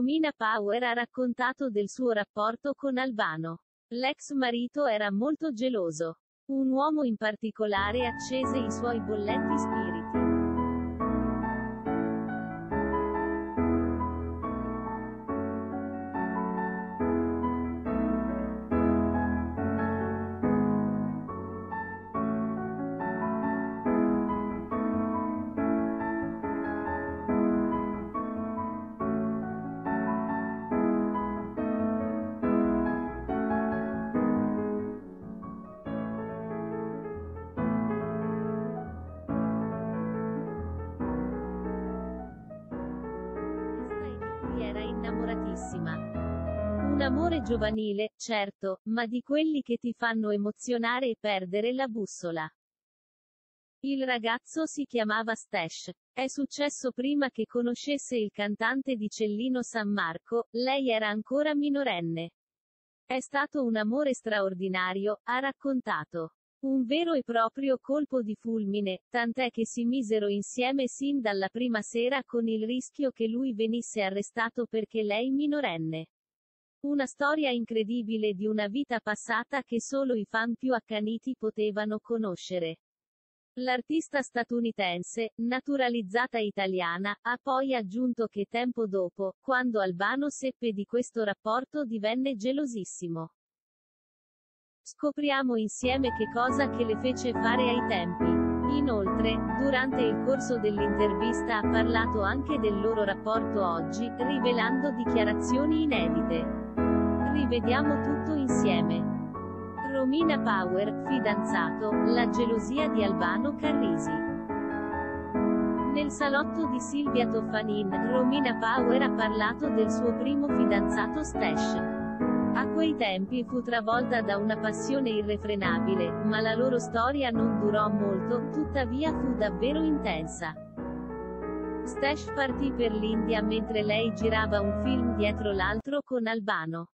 Romina Power ha raccontato del suo rapporto con Albano. L'ex marito era molto geloso. Un uomo in particolare accese i suoi bollenti spiriti. Era innamoratissima. Un amore giovanile, certo, ma di quelli che ti fanno emozionare e perdere la bussola. Il ragazzo si chiamava Stash. È successo prima che conoscesse il cantante di Cellino San Marco, lei era ancora minorenne. È stato un amore straordinario, ha raccontato. Un vero e proprio colpo di fulmine, tant'è che si misero insieme sin dalla prima sera con il rischio che lui venisse arrestato perché lei minorenne. Una storia incredibile di una vita passata che solo i fan più accaniti potevano conoscere. L'artista statunitense, naturalizzata italiana, ha poi aggiunto che tempo dopo, quando Albano seppe di questo rapporto divenne gelosissimo. Scopriamo insieme che cosa che le fece fare ai tempi. Inoltre, durante il corso dell'intervista ha parlato anche del loro rapporto oggi, rivelando dichiarazioni inedite. Rivediamo tutto insieme. Romina Power, fidanzato, la gelosia di Albano Carrisi. Nel salotto di Silvia Tofanin, Romina Power ha parlato del suo primo fidanzato Stash. A quei tempi fu travolta da una passione irrefrenabile, ma la loro storia non durò molto, tuttavia fu davvero intensa. Stash partì per l'India mentre lei girava un film dietro l'altro con Albano.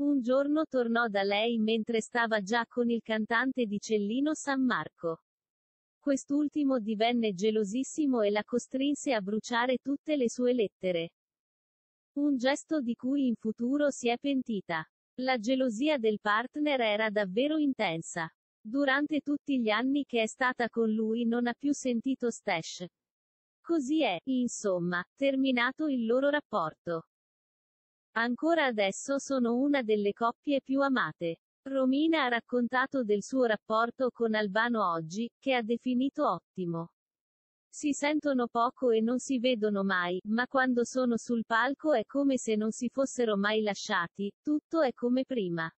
Un giorno tornò da lei mentre stava già con il cantante di Cellino San Marco. Quest'ultimo divenne gelosissimo e la costrinse a bruciare tutte le sue lettere. Un gesto di cui in futuro si è pentita. La gelosia del partner era davvero intensa. Durante tutti gli anni che è stata con lui non ha più sentito Stash. Così è, insomma, terminato il loro rapporto. Ancora adesso sono una delle coppie più amate. Romina ha raccontato del suo rapporto con Albano oggi, che ha definito ottimo. Si sentono poco e non si vedono mai, ma quando sono sul palco è come se non si fossero mai lasciati, tutto è come prima.